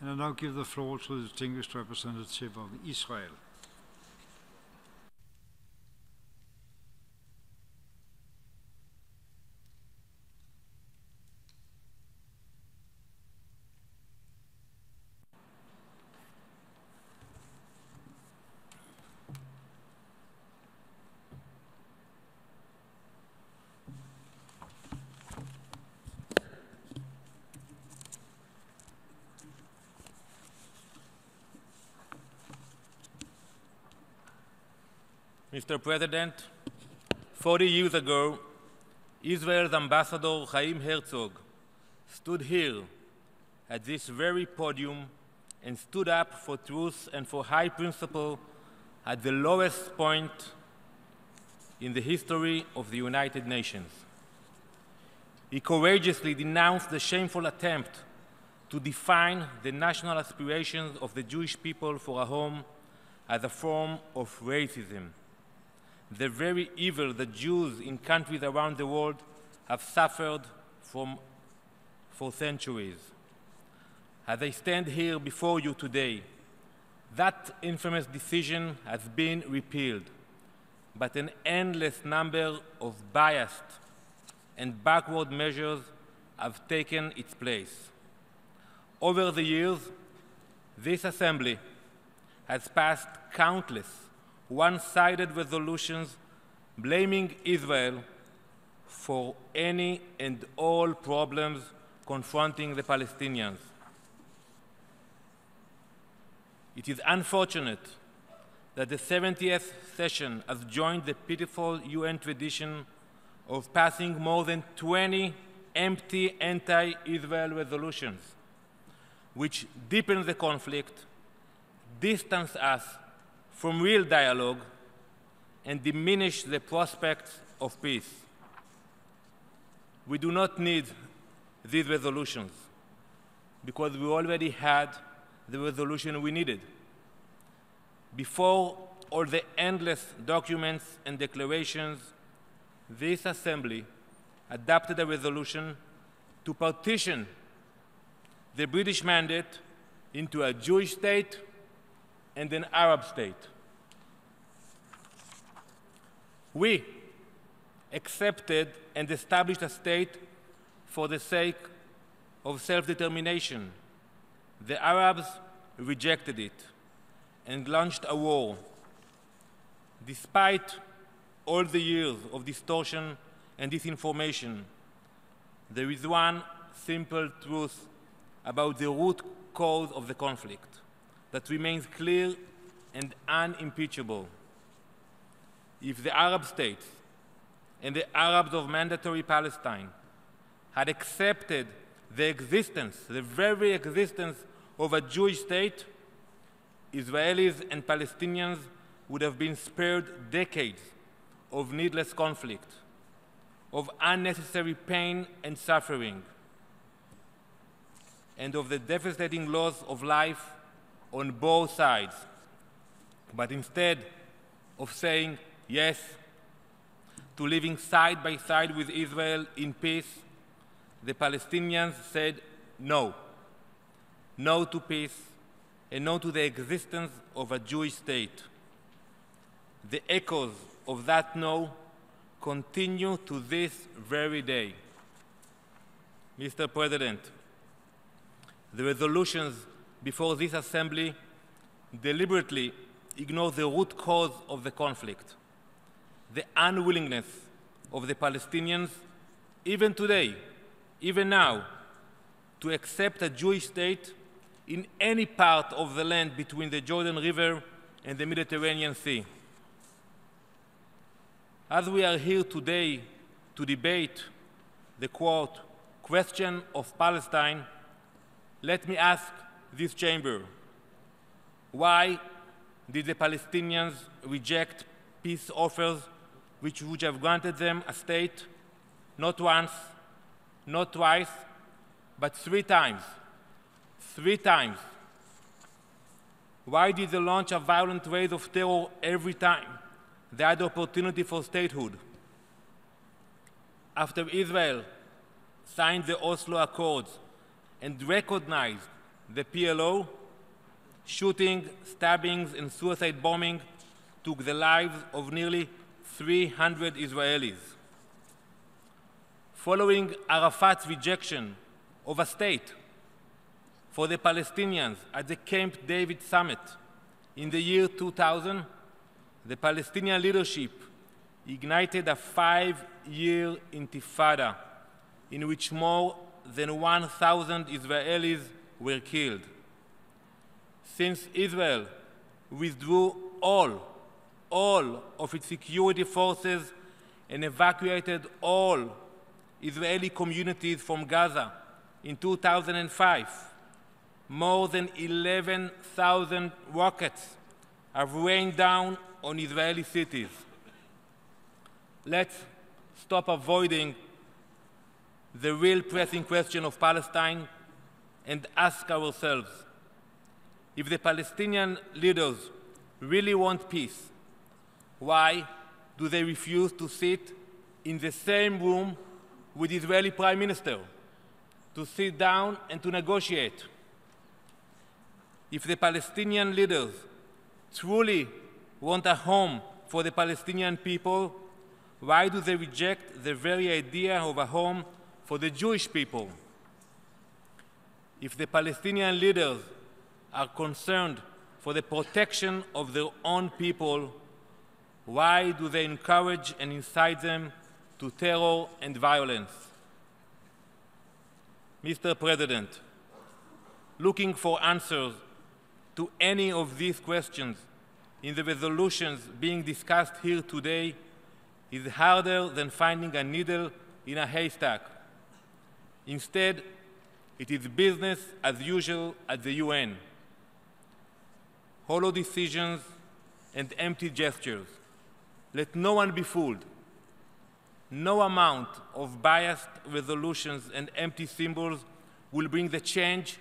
And I now give the floor to the distinguished representative of Israel. Mr. President, 40 years ago, Israel's Ambassador Chaim Herzog stood here at this very podium and stood up for truth and for high principle at the lowest point in the history of the United Nations. He courageously denounced the shameful attempt to define the national aspirations of the Jewish people for a home as a form of racism, the very evil that Jews in countries around the world have suffered from for centuries. As I stand here before you today, that infamous decision has been repealed, but an endless number of biased and backward measures have taken its place. Over the years, this assembly has passed countless one-sided resolutions blaming Israel for any and all problems confronting the Palestinians. It is unfortunate that the 70th session has joined the pitiful UN tradition of passing more than 20 empty anti-Israel resolutions, which deepen the conflict, distance us from real dialogue, and diminish the prospects of peace. We do not need these resolutions because we already had the resolution we needed. Before all the endless documents and declarations, this assembly adopted a resolution to partition the British mandate into a Jewish state and an Arab state. We accepted and established a state for the sake of self-determination. The Arabs rejected it and launched a war. Despite all the years of distortion and disinformation, there is one simple truth about the root cause of the conflict that remains clear and unimpeachable. If the Arab states and the Arabs of Mandatory Palestine had accepted the very existence of a Jewish state, Israelis and Palestinians would have been spared decades of needless conflict, of unnecessary pain and suffering, and of the devastating loss of life on both sides. But instead of saying yes to living side by side with Israel in peace, the Palestinians said no. No to peace and no to the existence of a Jewish state. The echoes of that no continue to this very day. Mr. President, the resolutions before this assembly deliberately ignore the root cause of the conflict, the unwillingness of the Palestinians, even today, even now, to accept a Jewish state in any part of the land between the Jordan River and the Mediterranean Sea. As we are here today to debate the quote, question of Palestine, let me ask this chamber, why did the Palestinians reject peace offers which would have granted them a state, not once, not twice, but three times? Why did they launch a violent raid of terror every time they had the opportunity for statehood? After Israel signed the Oslo Accords and recognized the PLO, shooting, stabbings, and suicide bombing took the lives of nearly 300 Israelis. Following Arafat's rejection of a state for the Palestinians at the Camp David summit in the year 2000, the Palestinian leadership ignited a 5-year intifada in which more than 1,000 Israelis were killed. Since Israel withdrew all of its security forces and evacuated all Israeli communities from Gaza in 2005, more than 11,000 rockets have rained down on Israeli cities. Let's stop avoiding the real pressing question of Palestine and ask ourselves, if the Palestinian leaders really want peace, why do they refuse to sit in the same room with the Israeli Prime Minister, to sit down and to negotiate? If the Palestinian leaders truly want a home for the Palestinian people, why do they reject the very idea of a home for the Jewish people? If the Palestinian leaders are concerned for the protection of their own people, why do they encourage and incite them to terror and violence? Mr. President, looking for answers to any of these questions in the resolutions being discussed here today is harder than finding a needle in a haystack. Instead, it is business as usual at the UN. Hollow decisions and empty gestures. Let no one be fooled. No amount of biased resolutions and empty symbols will bring the change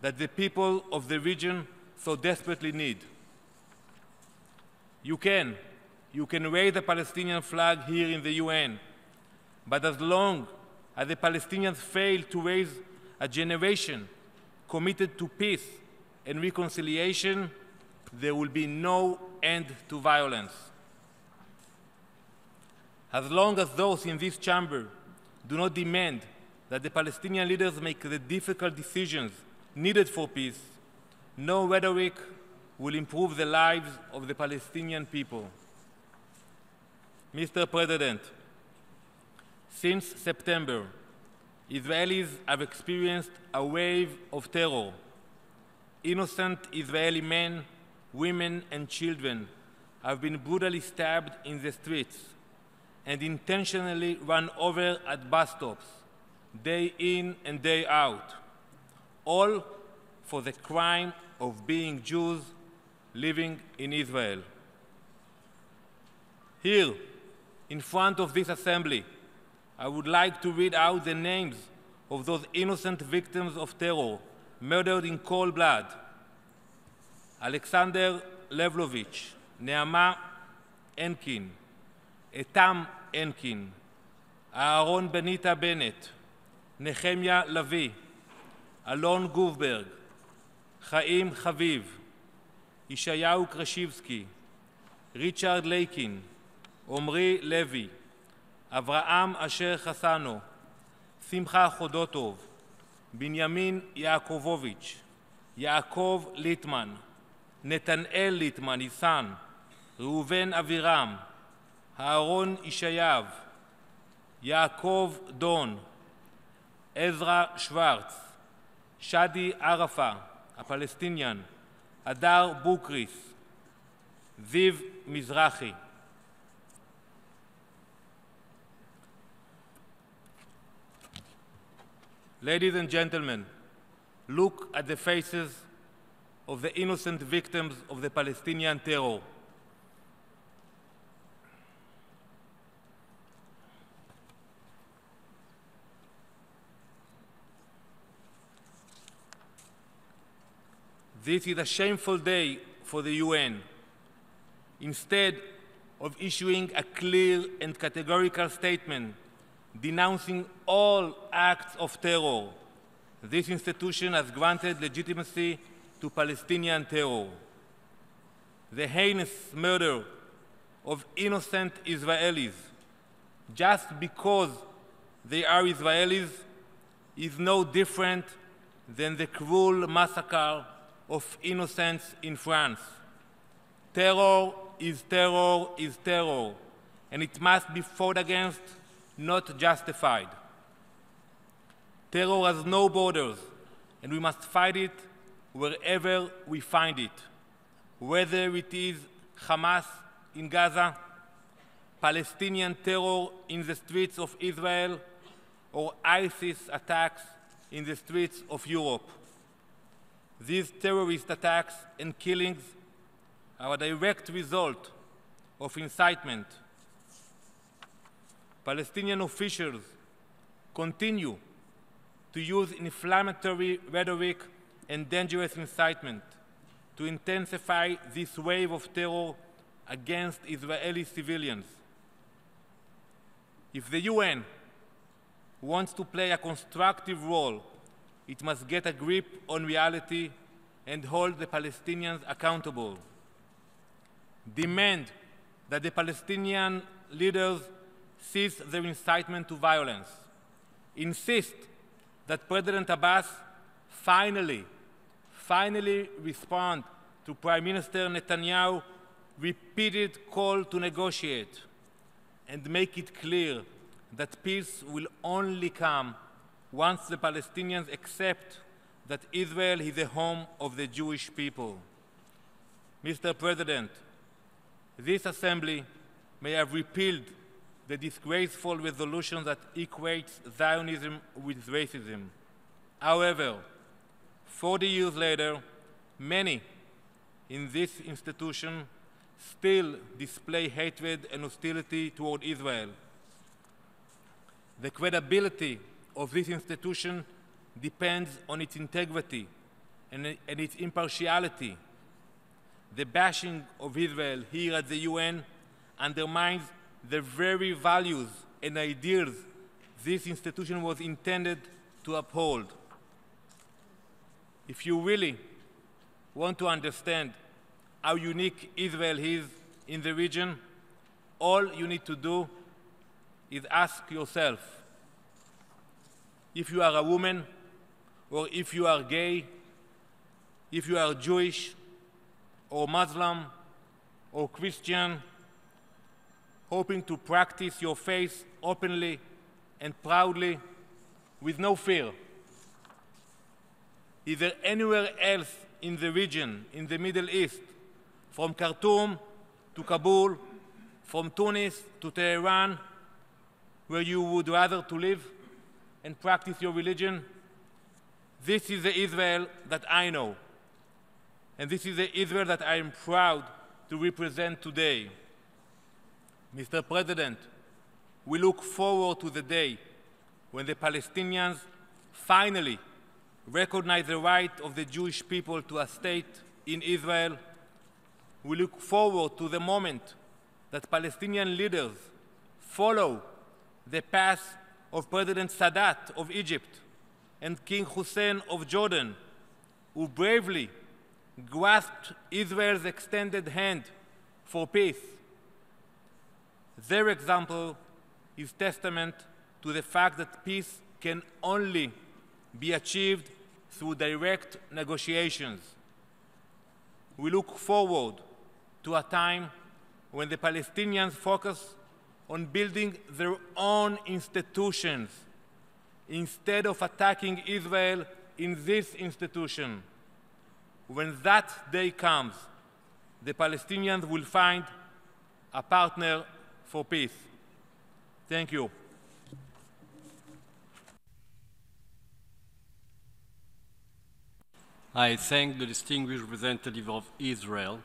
that the people of the region so desperately need. You can raise the Palestinian flag here in the UN, but as long as the Palestinians fail to raise a generation committed to peace and reconciliation, there will be no end to violence. As long as those in this chamber do not demand that the Palestinian leaders make the difficult decisions needed for peace, no rhetoric will improve the lives of the Palestinian people. Mr. President, since September, Israelis have experienced a wave of terror. Innocent Israeli men, women, and children have been brutally stabbed in the streets and intentionally run over at bus stops, day in and day out, all for the crime of being Jews living in Israel. Here, in front of this assembly, I would like to read out the names of those innocent victims of terror murdered in cold blood: Alexander Levlovich, Neama Enkin, Etam Enkin, Aaron Benita Bennett, Nehemia Lavi, Alon Gufberg, Chaim Chaviv, Yishayahu Krashivsky, Richard Leikin, Omri Levi, Avraham Asher Hassano, Simcha Chodotov, Binyamin Yaakovovich, Yaakov Litman, Netanel Litman, his son, Reuven Aviram, Aaron Ishayav, Yaakov Don, Ezra Schwartz, Shadi Arafa, a Palestinian, Adar Bukris, Ziv Mizrahi. Ladies and gentlemen, look at the faces of the innocent victims of the Palestinian terror. This is a shameful day for the UN. Instead of issuing a clear and categorical statement denouncing all acts of terror, this institution has granted legitimacy to Palestinian terror. The heinous murder of innocent Israelis just because they are Israelis is no different than the cruel massacre of innocents in France. Terror is terror is terror, and it must be fought against, not justified. Terror has no borders, and we must fight it wherever we find it, whether it is Hamas in Gaza, Palestinian terror in the streets of Israel, or ISIS attacks in the streets of Europe. These terrorist attacks and killings are a direct result of incitement. Palestinian officials continue to use inflammatory rhetoric and dangerous incitement to intensify this wave of terror against Israeli civilians. If the UN wants to play a constructive role, it must get a grip on reality and hold the Palestinians accountable. Demand that the Palestinian leaders cease their incitement to violence. Insist that President Abbas finally respond to Prime Minister Netanyahu's repeated call to negotiate and make it clear that peace will only come once the Palestinians accept that Israel is the home of the Jewish people. Mr. President, this Assembly may have repealed the disgraceful resolution that equates Zionism with racism. However, 40 years later, many in this institution still display hatred and hostility toward Israel. The credibility of this institution depends on its integrity and its impartiality. The bashing of Israel here at the UN undermines the very values and ideals this institution was intended to uphold. If you really want to understand how unique Israel is in the region, all you need to do is ask yourself, if you are a woman, or if you are gay, if you are Jewish, or Muslim, or Christian, hoping to practice your faith openly and proudly with no fear. Is there anywhere else in the region, in the Middle East, from Khartoum to Kabul, from Tunis to Tehran, where you would rather to live and practice your religion? This is the Israel that I know, and this is the Israel that I am proud to represent today. Mr. President, we look forward to the day when the Palestinians finally recognize the right of the Jewish people to a state in Israel. We look forward to the moment that Palestinian leaders follow the path of President Sadat of Egypt and King Hussein of Jordan, who bravely grasped Israel's extended hand for peace. Their example is testament to the fact that peace can only be achieved through direct negotiations. We look forward to a time when the Palestinians focus on building their own institutions instead of attacking Israel in this institution. When that day comes, the Palestinians will find a partner for peace. Thank you. I thank the distinguished representative of Israel.